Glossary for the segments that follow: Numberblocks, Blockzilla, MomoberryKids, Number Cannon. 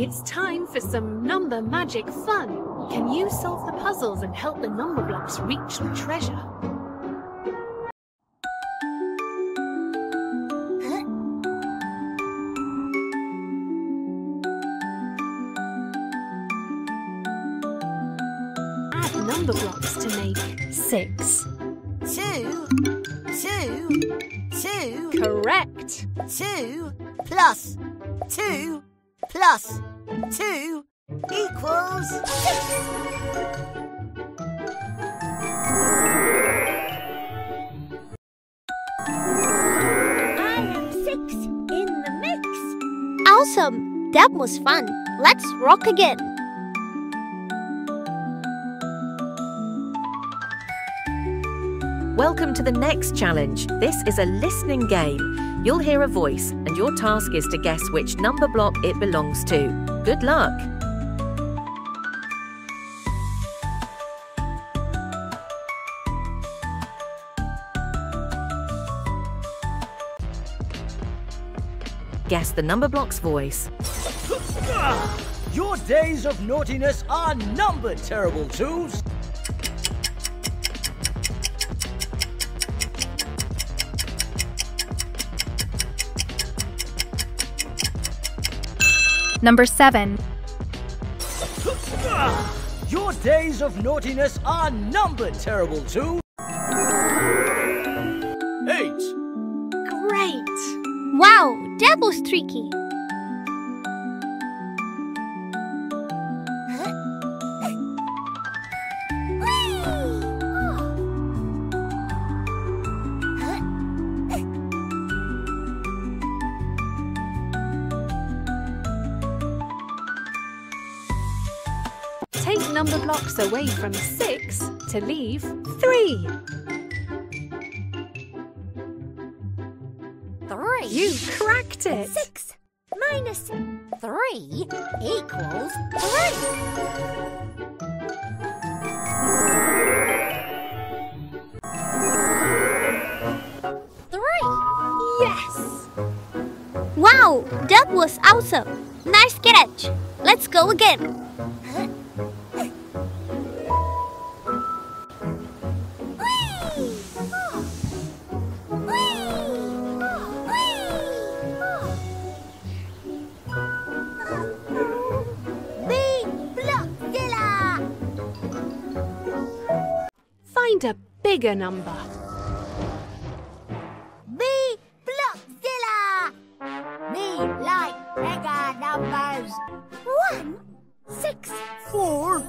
It's time for some number magic fun. Can you solve the puzzles and help the number blocks reach the treasure? Add number blocks to make 6. 2, 2, 2. Correct. 2 plus 2 plus 2 equals 6. I am 6 in the mix. Awesome! That was fun. Let's rock again. Welcome to the next challenge. This is a listening game. You'll hear a voice, and your task is to guess which number block it belongs to. Good luck! Guess the number block's voice. Your days of naughtiness are numbered, terrible twos! Number 7. Your days of naughtiness are numbered, terrible two. 8. Great! Wow, that was tricky. Take number blocks away from 6 to leave 3. 3. You cracked it. 6 minus 3 equals 3. 3. Yes. Wow, that was awesome. Nice catch. Let's go again. A bigger number. Me, Blockzilla! Me like bigger numbers. 1, 6, 4,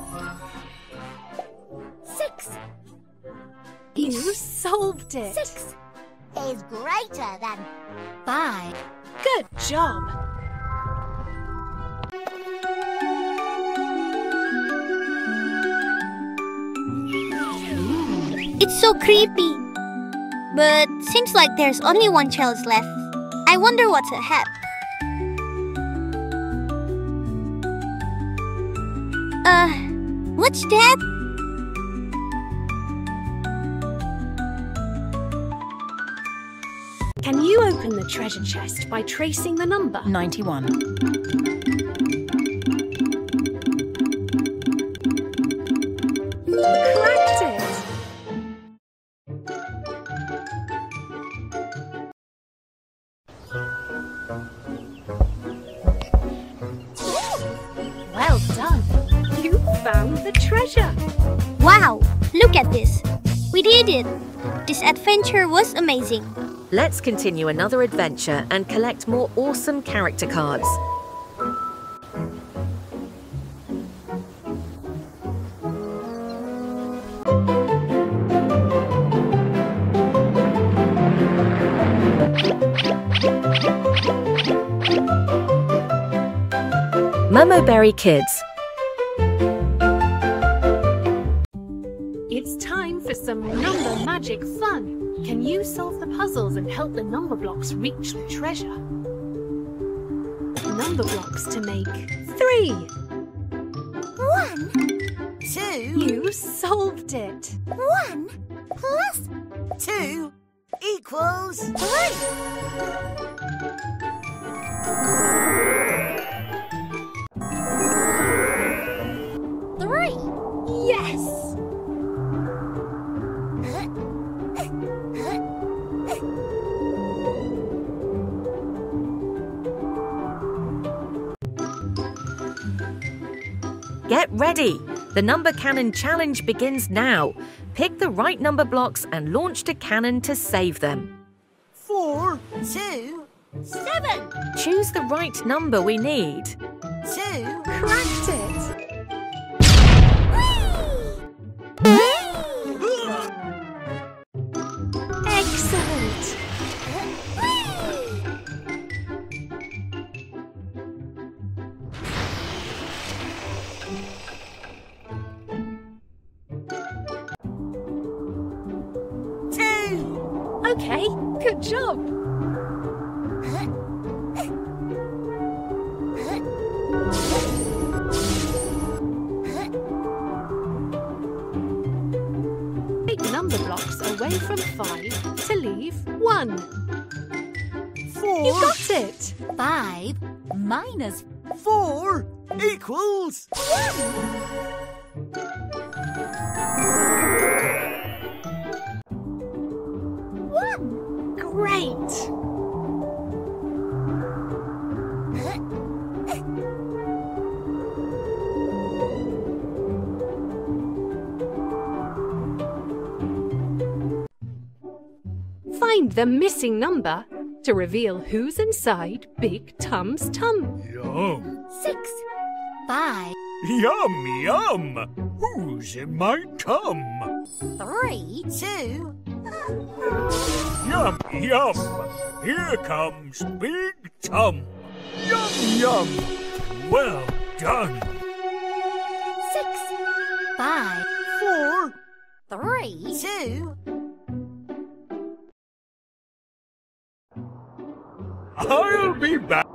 6. You solved it. 6 is greater than 5. Good job. It's so creepy. But seems like there's only one challenge left. I wonder what's ahead. What's that? Can you open the treasure chest by tracing the number? 91. Well done! You found the treasure! Wow! Look at this! We did it! This adventure was amazing! Let's continue another adventure and collect more awesome character cards. MomoberryKids. It's time for some number magic fun. Can you solve the puzzles and help the number blocks reach the treasure? Number blocks to make 3. 1, 2. You solved it. 1 plus 2 equals 3. Get ready! The Number Cannon challenge begins now. Pick the right number blocks and launch a cannon to save them. 4, 2, 7. Choose the right number we need. 2. Cracked it! Excellent! Okay, good job. Take number blocks away from 5 to leave 1. 4. You got it. 5 - 4 = 1. Great! Find the missing number to reveal who's inside Big Tum's tum. Yum! 6, 5. Yum, yum! Who's in my tum? 3, 2... Yum, yum! Here comes Big Tum! Yum, yum! Well done! 6, 5, 4, 3, 2... I'll be back!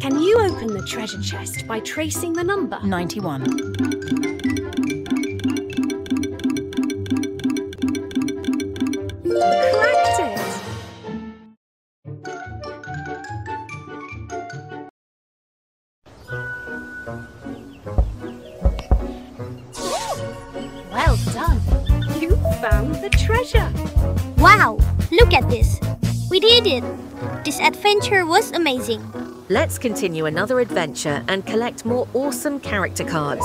Can you open the treasure chest by tracing the number? 91. Cracked it! Well done! You found the treasure! Wow! Look at this! We did it! This adventure was amazing! Let's continue another adventure and collect more awesome character cards.